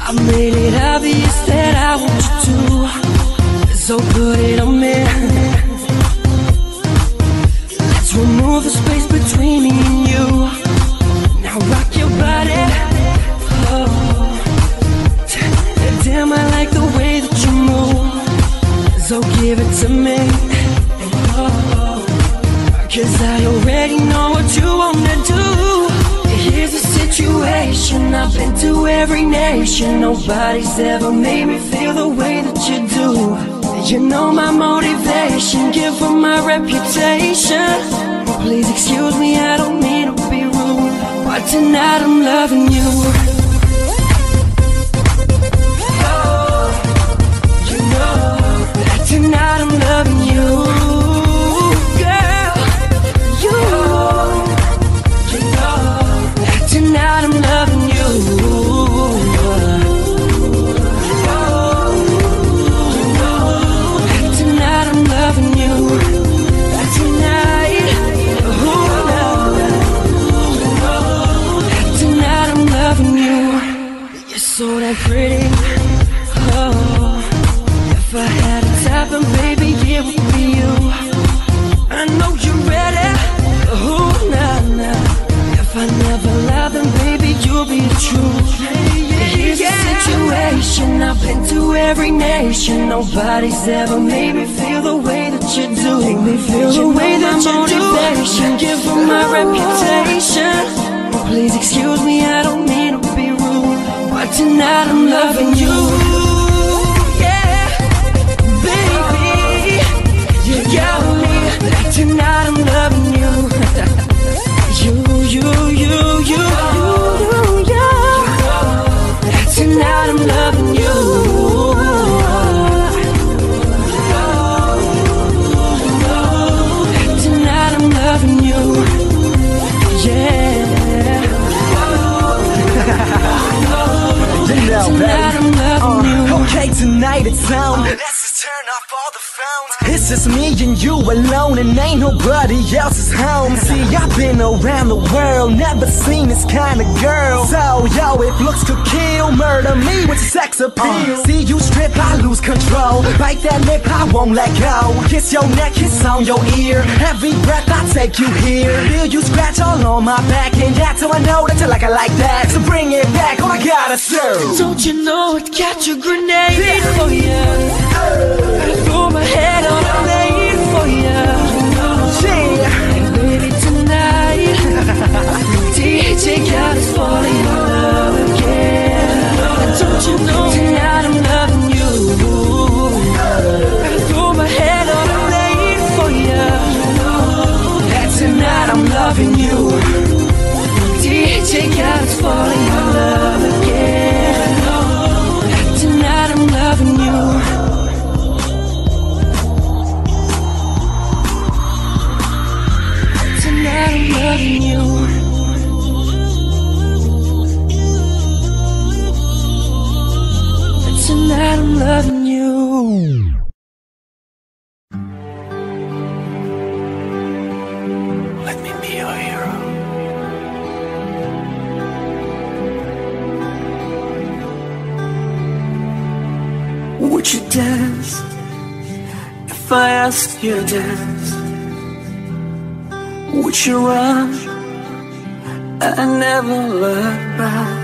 I made it obvious that I want you to, so put it on me. Let's remove the space between me and you. Now rock your body, oh. Damn, I like the way that you move, so give it to me, oh. Cause I already know what you wanna do. Here's the situation, I've been to every nation. Nobody's ever made me feel the way that you do. You know my motivation, give up my reputation. Please excuse me, I don't mean to be rude, but tonight I'm loving you. Oh, you know that tonight I'm loving you. Girl, you know that tonight I'm loving you. Oh, you know that tonight I'm loving you. That tonight, oh, you know that tonight I'm loving you. You're so damn pretty, oh. If I had a type, then baby it would be you. I know you're ready, oh, nah, nah. If I never lie, then baby you'll be the truth. Here's the situation, I've been to every nation. Nobody's ever made me feel the way that you do. Make me feel the way that you do. Give up my reputation. Please excuse me, I don't mean to be rude, but tonight I'm loving you. Yeah, baby, you got me. Tonight I'm loving you. You. Tonight I'm loving you. Tonight I'm loving you. Yeah. Tonight I'm loving you. Okay, tonight it's on. Let's turn off all the phones. It's just me and you alone, and ain't nobody else's home. See, I've been around the world, never seen this kind of girl. So, yo, if looks could kill, murder me with sex appeal. See you strip, I lose control. Bite that lip, I won't let go. Kiss your neck, kiss on your ear. Every breath I take you here. Feel you scratch all on my back, and that's how I know that you like it like that. So bring it back, all I gotta do. Don't you know it got your grenade for you? I throw my head on a blade for you. And baby tonight, DJ got us falling in love again. Don't you know tonight I'm loving you? I throw my head on a blade for you. That tonight I'm loving you. DJ got us falling in love again. That tonight I'm loving you. I'm loving you. Tonight I'm loving you. Let me be your hero. Would you dance if I asked you to dance? Would you run and never look back?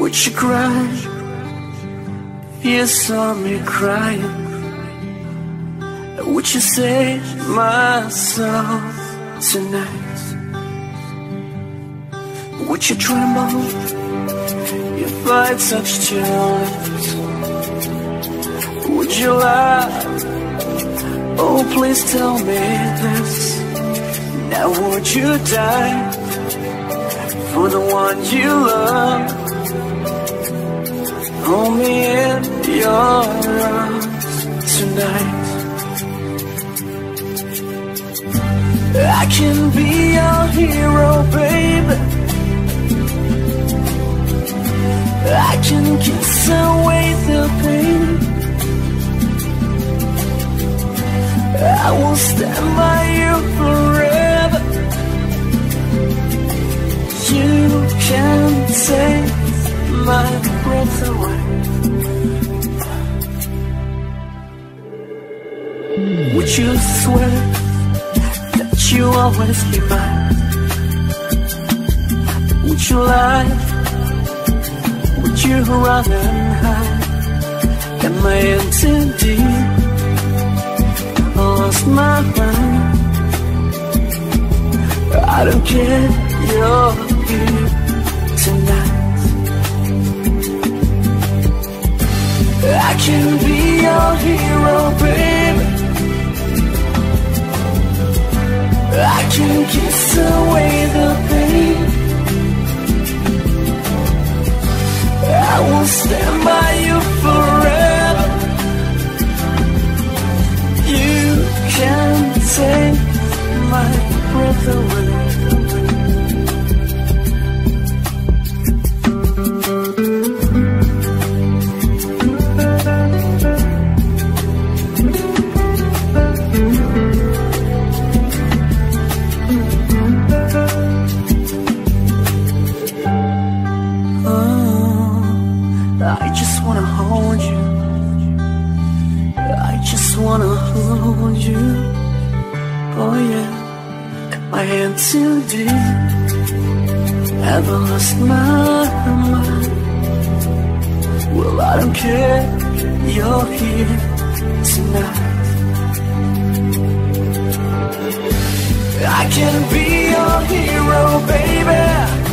Would you cry if you saw me crying? Would you save my soul tonight? Would you tremble if I touched your lips? Would you laugh? Oh, please tell me this. Now would you die for the one you love? Hold me in your arms tonight. I can be your hero, baby. I can kiss away the pain. I will stand by you forever. You can take my breath away. Would you swear that you'll always be mine? Would you lie? Would you run and hide? Am I in too deep? I've lost my mind. I don't care, you're here tonight. I can be your hero, baby. I can kiss away the pain. I will stand by you forever. You can take my breath away. I just wanna hold you. I just wanna hold you. Oh yeah, got my hand too deep. I've lost my mind. Well, I don't care. You're here tonight. I can be your hero, baby.